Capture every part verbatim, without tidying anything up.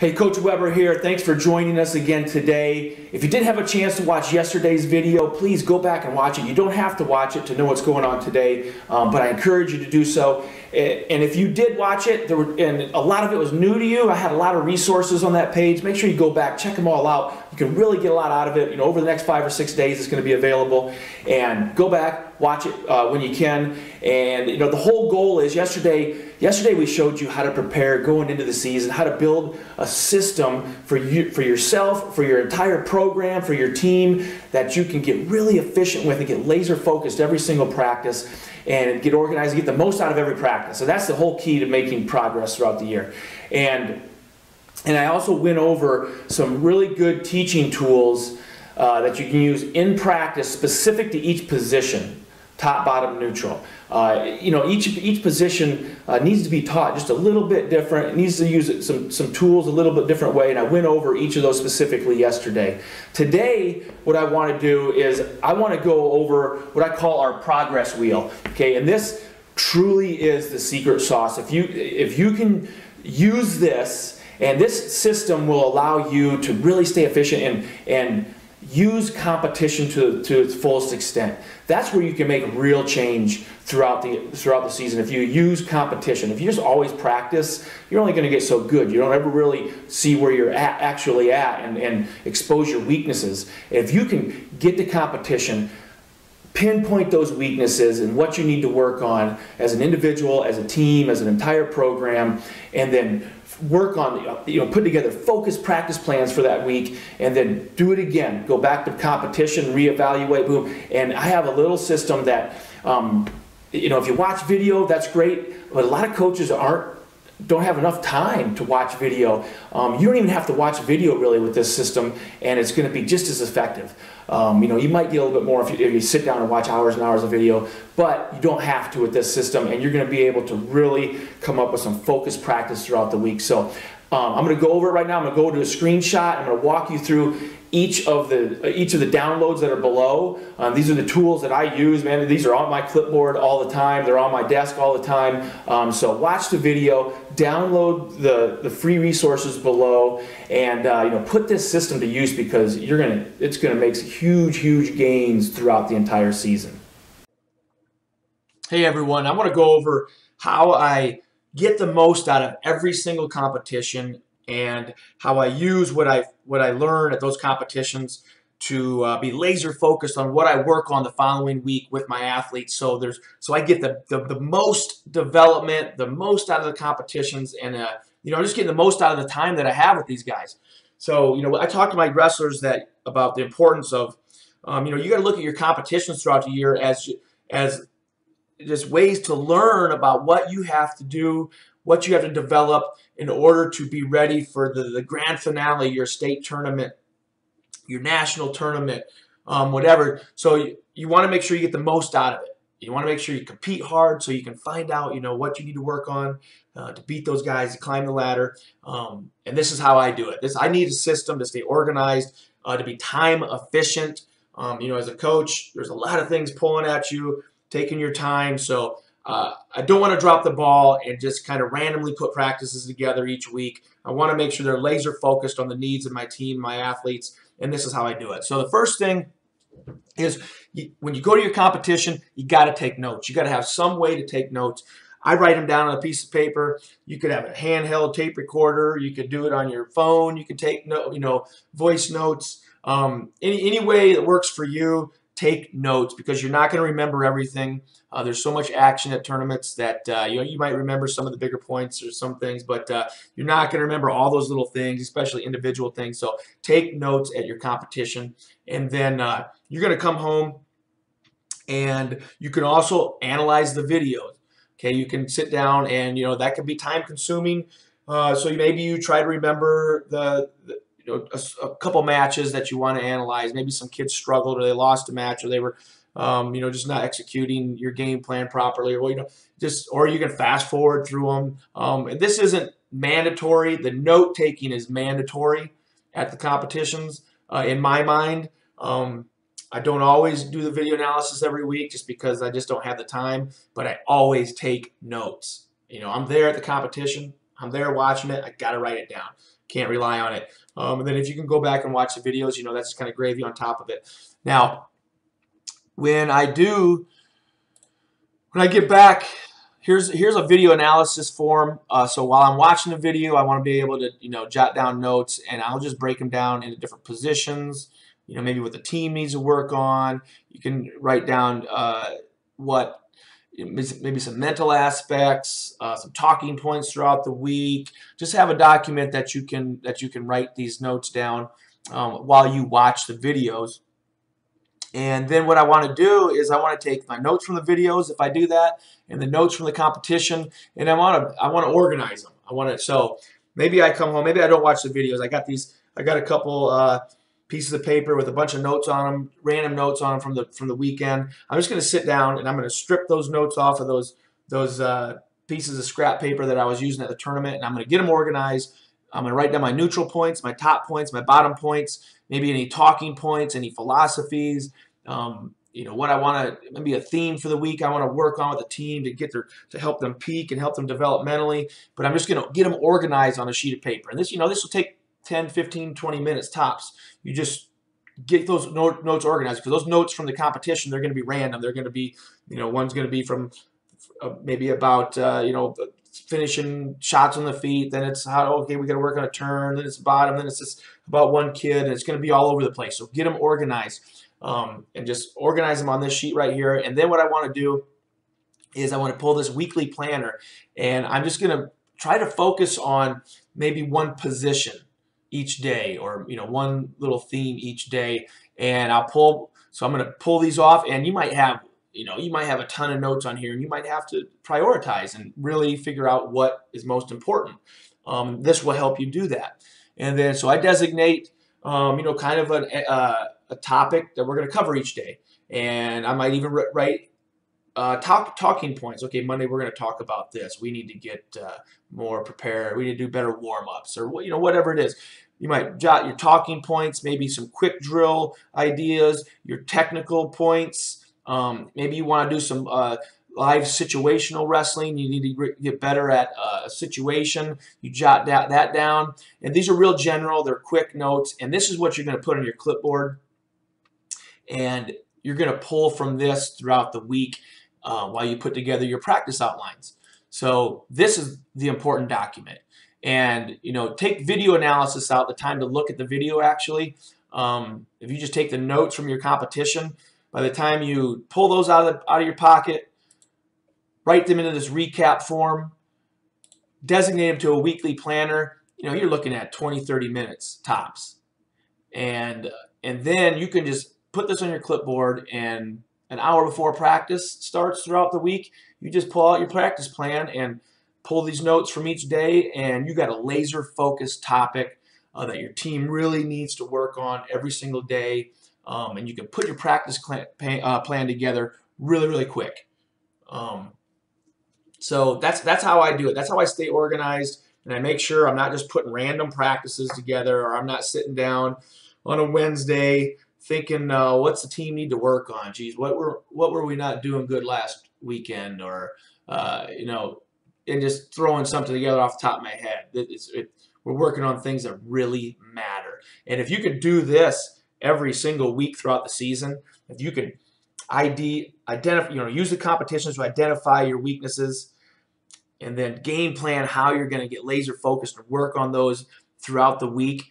Hey, Coach Weber here. Thanks for joining us again today. If you didn't have a chance to watch yesterday's video, please go back and watch it. You don't have to watch it to know what's going on today, um, but I encourage you to do so. And if you did watch it, there were, and a lot of it was new to you, I had a lot of resources on that page. Make sure you go back, check them all out. You can really get a lot out of it. You know, over the next five or six days, it's going to be available. And go back, watch it uh, when you can. And you know, the whole goal is yesterday. Yesterday we showed you how to prepare going into the season, how to build a system for you, for yourself, for your entire program, for your team that you can get really efficient with and get laser focused every single practice and get organized and get the most out of every practice. So that's the whole key to making progress throughout the year. And and I also went over some really good teaching tools uh, that you can use in practice specific to each position. Top, bottom, neutral. Uh, you know, each each position uh, needs to be taught just a little bit different. It needs to use some some tools a little bit different way, and I went over each of those specifically yesterday. Today, what I want to do is I want to go over what I call our progress wheel. Okay, and this truly is the secret sauce. If you if you can use this, and this system will allow you to really stay efficient and and. Use competition to, to its fullest extent. That's where you can make real change throughout the throughout the season. If you use competition, if you just always practice, you're only going to get so good. You don't ever really see where you're at, actually at and, and expose your weaknesses. If you can get to competition, pinpoint those weaknesses and what you need to work on as an individual, as a team, as an entire program, and then work on, you know, put together focused practice plans for that week, and then do it again. Go back to competition, reevaluate, boom. And I have a little system that, um, you know, if you watch video, that's great, but a lot of coaches aren't, don't have enough time to watch video. Um, you don't even have to watch video really with this system, and it's going to be just as effective. Um, you know, you might get a little bit more if you, if you sit down and watch hours and hours of video, but you don't have to with this system, and you're going to be able to really come up with some focused practice throughout the week. So um, I'm going to go over it right now. I'm going to go to a screenshot. I'm going to walk you through each of the each of the downloads that are below. Um, these are the tools that I use, man. These are on my clipboard all the time. They're on my desk all the time. Um, so watch the video, download the the free resources below, and uh, you know, put this system to use because you're gonna it's gonna make huge huge gains throughout the entire season. Hey everyone, I want to go over how I get the most out of every single competition and how I use what I what I learn at those competitions to uh, be laser focused on what I work on the following week with my athletes. So there's so I get the the, the most development, the most out of the competitions, and uh, you know, I'm just getting the most out of the time that I have with these guys. So you know, I talk to my wrestlers that about the importance of um, you know, you got to look at your competitions throughout the year as as just ways to learn about what you have to do, what you have to develop in order to be ready for the, the grand finale, your state tournament, your national tournament, um, whatever. So you, you want to make sure you get the most out of it. You want to make sure you compete hard so you can find out, you know, what you need to work on uh, to beat those guys, to climb the ladder. Um, and this is how I do it. This I need a system to stay organized, uh, to be time efficient. Um, you know, as a coach, there's a lot of things pulling at you, taking your time. So Uh, I don't want to drop the ball and just kind of randomly put practices together each week. I want to make sure they're laser focused on the needs of my team, my athletes, and this is how I do it. So the first thing is you, when you go to your competition, you got to take notes. You got to have some way to take notes. I write them down on a piece of paper. You could have a handheld tape recorder. You could do it on your phone. You could take no, you know, voice notes. Um, any any way that works for you. Take notes because you're not going to remember everything. Uh, there's so much action at tournaments that uh, you know, you might remember some of the bigger points or some things, but uh, you're not going to remember all those little things, especially individual things. So take notes at your competition, and then uh, you're going to come home, and you can also analyze the videos. Okay, you can sit down, and you know that can be time-consuming. Uh, so maybe you try to remember the. the A, a couple matches that you want to analyze. Maybe some kids struggled, or they lost a match, or they were, um, you know, just not executing your game plan properly, or you know, just or you can fast forward through them. Um, and this isn't mandatory. The note taking is mandatory at the competitions, uh, in my mind. Um, I don't always do the video analysis every week just because I just don't have the time, but I always take notes. You know, I'm there at the competition. I'm there watching it. I got to write it down. Can't rely on it. Um, and then if you can go back and watch the videos, you know, that's kind of gravy on top of it. Now, when I do, when I get back, here's here's a video analysis form. Uh, so while I'm watching the video, I want to be able to, you know, jot down notes, and I'll just break them down into different positions. You know, maybe what the team needs to work on. You can write down uh, what maybe some mental aspects, uh, some talking points throughout the week. Just have a document that you can that you can write these notes down um, while you watch the videos. And then what I want to do is I want to take my notes from the videos, if I do that, and the notes from the competition, and I want to I want to organize them. I want to so maybe I come home, maybe I don't watch the videos. I got these. I got a couple. Uh, pieces of paper with a bunch of notes on them, random notes on them from the from the weekend. I'm just going to sit down and I'm going to strip those notes off of those those uh, pieces of scrap paper that I was using at the tournament, and I'm going to get them organized. I'm going to write down my neutral points, my top points, my bottom points, maybe any talking points, any philosophies. Um, you know what I want to maybe a theme for the week I want to work on with the team to get their to help them peak and help them developmentally. But I'm just going to get them organized on a sheet of paper, and this you know this will take ten, fifteen, twenty minutes tops. You just get those notes organized, because those notes from the competition, they're going to be random. They're going to be, you know, one's going to be from uh, maybe about, uh, you know, finishing shots on the feet. Then it's how, okay, we got to work on a turn. Then it's bottom. Then it's just about one kid. And it's going to be all over the place. So get them organized um, and just organize them on this sheet right here. And then what I want to do is I want to pull this weekly planner, and I'm just going to try to focus on maybe one position each day, or you know one little theme each day. And I'll pull, so I'm going to pull these off, and you might have you know you might have a ton of notes on here, and you might have to prioritize and really figure out what is most important. Um, this will help you do that. And then so I designate um, you know kind of an, a, a topic that we're going to cover each day, and I might even write Uh, talk, talking points. Okay, Monday we're going to talk about this. We need to get uh, more prepared. We need to do better warm-ups, or you know whatever it is. You might jot your talking points, maybe some quick drill ideas, your technical points. Um, maybe you want to do some uh, live situational wrestling. You need to get better at uh, a situation. You jot that, that down. And these are real general. They're quick notes. And this is what you're going to put on your clipboard. And you're going to pull from this throughout the week. Uh, while you put together your practice outlines. So this is the important document. And you know, take video analysis out, the time to look at the video actually. Um, if you just take the notes from your competition, by the time you pull those out of, the, out of your pocket, write them into this recap form, designate them to a weekly planner, you know, you're looking at twenty, thirty minutes tops. And, and then you can just put this on your clipboard, and an hour before practice starts throughout the week, you just pull out your practice plan and pull these notes from each day, and you got a laser-focused topic uh, that your team really needs to work on every single day. Um, and you can put your practice plan, uh, plan together really, really quick. Um, so that's that's how I do it. That's how I stay organized, and I make sure I'm not just putting random practices together, or I'm not sitting down on a Wednesday thinking, uh, what's the team need to work on? Geez, what were what were we not doing good last weekend? Or uh, you know, and just throwing something together off the top of my head. It's, it, we're working on things that really matter. And if you could do this every single week throughout the season, if you could I D identify, you know, use the competitions to identify your weaknesses, and then game plan how you're going to get laser focused and work on those throughout the week,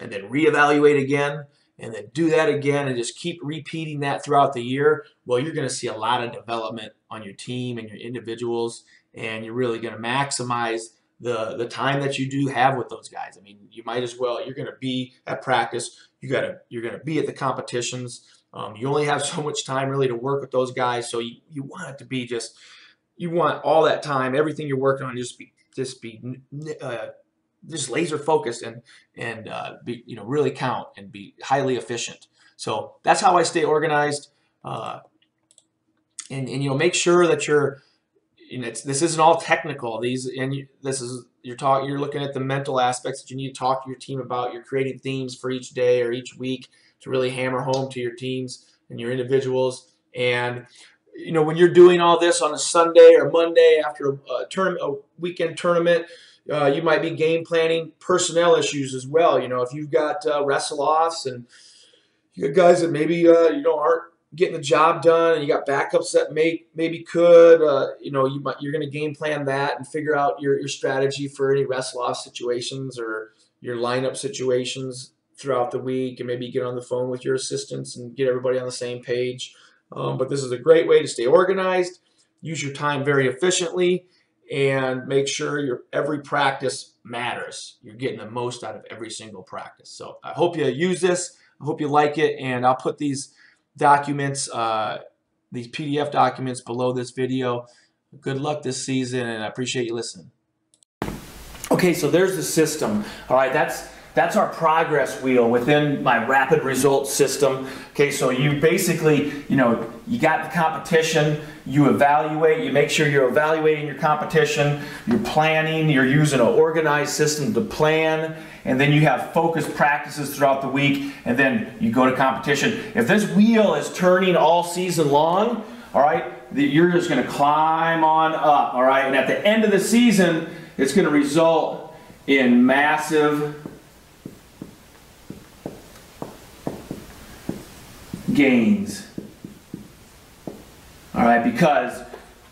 and then reevaluate again. And then do that again, and just keep repeating that throughout the year. Well, you're going to see a lot of development on your team and your individuals, and you're really going to maximize the the time that you do have with those guys. I mean, you might as well. You're going to be at practice. You got to. You're going to be at the competitions. Um, you only have so much time really to work with those guys, so you you want it to be just. You want all that time, everything you're working on, just be just be. Uh, just laser focused and and uh, be, you know really count and be highly efficient. So that's how I stay organized. Uh, and and you know make sure that you're. You know, it's, this isn't all technical. These and you, this is you're talking. You're looking at the mental aspects that you need to talk to your team about. You're creating themes for each day or each week to really hammer home to your teams and your individuals. And you know when you're doing all this on a Sunday or Monday after a, a, term, a weekend tournament. Uh, you might be game planning personnel issues as well. You know, if you've got uh, wrestle-offs and you got guys that maybe uh, you know aren't getting the job done, and you got backups that may maybe could. Uh, you know, you might, you're going to game plan that and figure out your your strategy for any wrestle-off situations or your lineup situations throughout the week, and maybe get on the phone with your assistants and get everybody on the same page. Um, but this is a great way to stay organized, use your time very efficiently, and make sure your every practice matters. You're getting the most out of every single practice. So I hope you use this. I hope you like it, and I'll put these documents, uh, these P D F documents below this video. Good luck this season, and I appreciate you listening. Okay, so there's the system. All right, that's That's our progress wheel within my rapid results system. Okay, so you basically, you know, you got the competition, you evaluate, you make sure you're evaluating your competition, you're planning, you're using an organized system to plan, and then you have focused practices throughout the week, and then you go to competition. If this wheel is turning all season long, all right, you're just gonna climb on up, all right? And at the end of the season, it's gonna result in massive gains. All right, because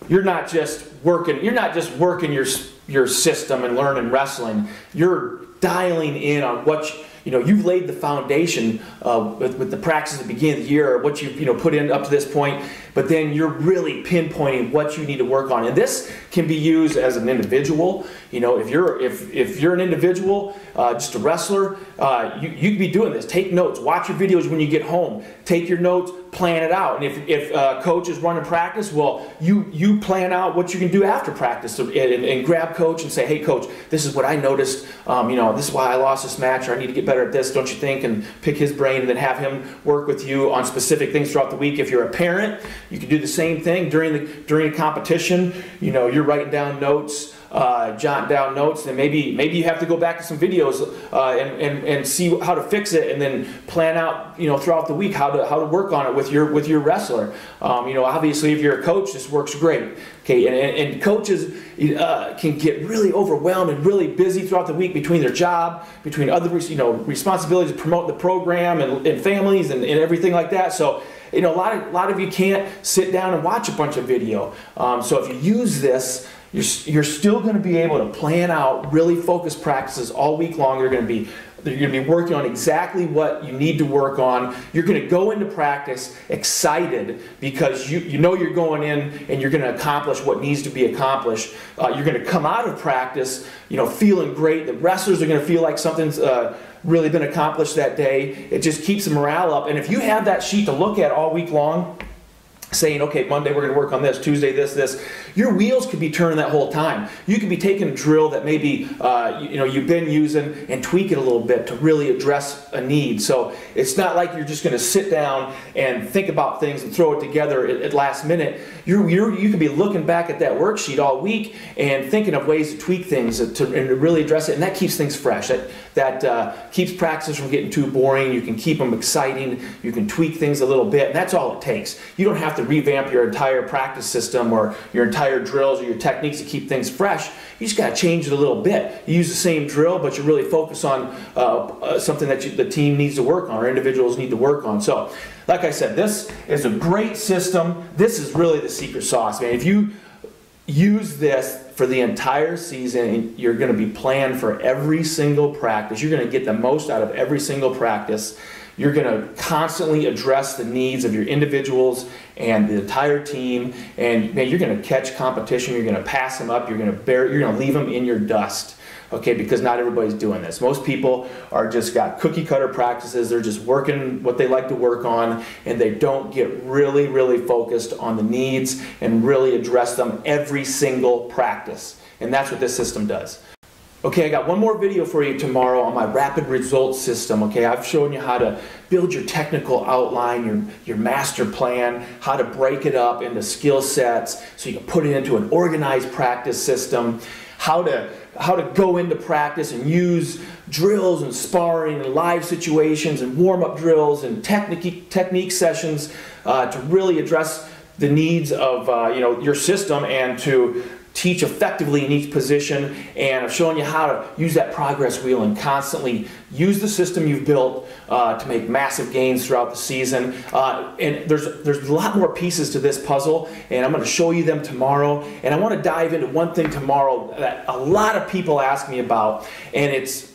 you're not just working, you're not just working your your system and learning wrestling. You're dialing in on what you, you know. You've laid the foundation uh, with, with the practices at the beginning of the year, what you've you know put in up to this point. But then you're really pinpointing what you need to work on, and this can be used as an individual. You know, if you're if if you're an individual, uh, just a wrestler, uh, you you'd be doing this. Take notes, watch your videos when you get home. Take your notes, plan it out. And if if uh, coach is running practice, well, you you plan out what you can do after practice, and, and, and grab coach and say, hey, coach, this is what I noticed. Um, you know, this is why I lost this match, or I need to get better at this, don't you think? And pick his brain, and then have him work with you on specific things throughout the week. If you're a parent, you can do the same thing during the during a competition. You know, you're writing down notes, uh, jotting down notes, and maybe maybe you have to go back to some videos uh, and, and and see how to fix it, and then plan out you know throughout the week how to how to work on it with your with your wrestler. Um, you know, obviously, if you're a coach, this works great. Okay, and and, and coaches uh, can get really overwhelmed and really busy throughout the week between their job, between other you know responsibilities to promote the program and, and families and, and everything like that. So. You know, a lot of a lot of you can't sit down and watch a bunch of video. Um, so if you use this, you're you're still going to be able to plan out really focused practices all week long. You're going to be you're going to be working on exactly what you need to work on. You're going to go into practice excited because you you know you're going in and you're going to accomplish what needs to be accomplished. Uh, you're going to come out of practice, you know, feeling great. The wrestlers are going to feel like something's. Uh, really been accomplished that day. It just keeps the morale up. And if you have that sheet to look at all week long, saying, okay, Monday we're gonna work on this, Tuesday this, this, your wheels could be turning that whole time. You could be taking a drill that maybe uh, you, you know, you've been using and tweak it a little bit to really address a need. So it's not like you're just gonna sit down and think about things and throw it together at, at last minute. You're, you're, you could be looking back at that worksheet all week and thinking of ways to tweak things to, to, and to really address it, and that keeps things fresh. That, that uh, keeps practices from getting too boring. You can keep them exciting. You can tweak things a little bit, and that's all it takes. You don't have to revamp your entire practice system or your entire drills or your techniques to keep things fresh. You just got to change it a little bit. You use the same drill, but you really focus on uh, uh, something that you, the team needs to work on or individuals need to work on. So, like I said, this is a great system. This is really the secret sauce, man. If you use this for the entire season, you're going to be planned for every single practice. You're going to get the most out of every single practice. You're going to constantly address the needs of your individuals and the entire team, and man, you're going to catch competition. You're going to pass them up. You're going to bear, you're going to leave them in your dust. Okay, because not everybody's doing this. Most people are just got cookie cutter practices. They're just working what they like to work on, and they don't get really, really focused on the needs and really address them every single practice. And that's what this system does. Okay, I got one more video for you tomorrow on my rapid results system. Okay, I've shown you how to build your technical outline, your, your master plan, how to break it up into skill sets so you can put it into an organized practice system, how to how to go into practice and use drills and sparring and live situations and warm-up drills and technique technique sessions uh, to really address the needs of uh, you know your system and to teach effectively in each position, and I've shown you how to use that progress wheel and constantly use the system you've built uh, to make massive gains throughout the season. Uh, and there's, there's a lot more pieces to this puzzle, and I'm going to show you them tomorrow. And I want to dive into one thing tomorrow that a lot of people ask me about, and it's,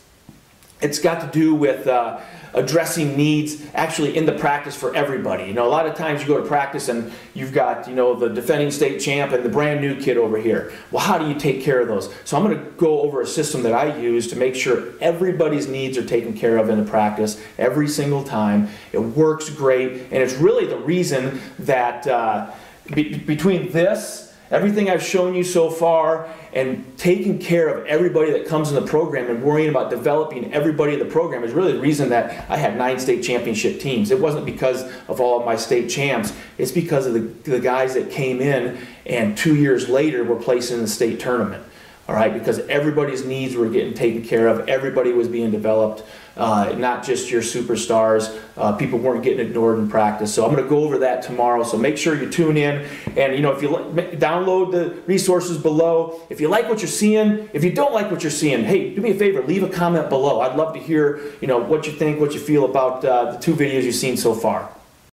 it's got to do with uh, addressing needs actually in the practice for everybody. You know, a lot of times you go to practice and you've got, you know, the defending state champ and the brand new kid over here. Well, how do you take care of those? So I'm going to go over a system that I use to make sure everybody's needs are taken care of in the practice every single time. It works great, and it's really the reason that uh, be between this, everything I've shown you so far, and taking care of everybody that comes in the program and worrying about developing everybody in the program is really the reason that I had nine state championship teams. It wasn't because of all of my state champs. It's because of the, the guys that came in and two years later were placed in the state tournament. All right, because everybody's needs were getting taken care of. Everybody was being developed, uh, not just your superstars. Uh, people weren't getting ignored in practice. So I'm going to go over that tomorrow. So make sure you tune in. And, you know, if you download the resources below, if you like what you're seeing, if you don't like what you're seeing, hey, do me a favor, leave a comment below. I'd love to hear, you know, what you think, what you feel about uh, the two videos you've seen so far.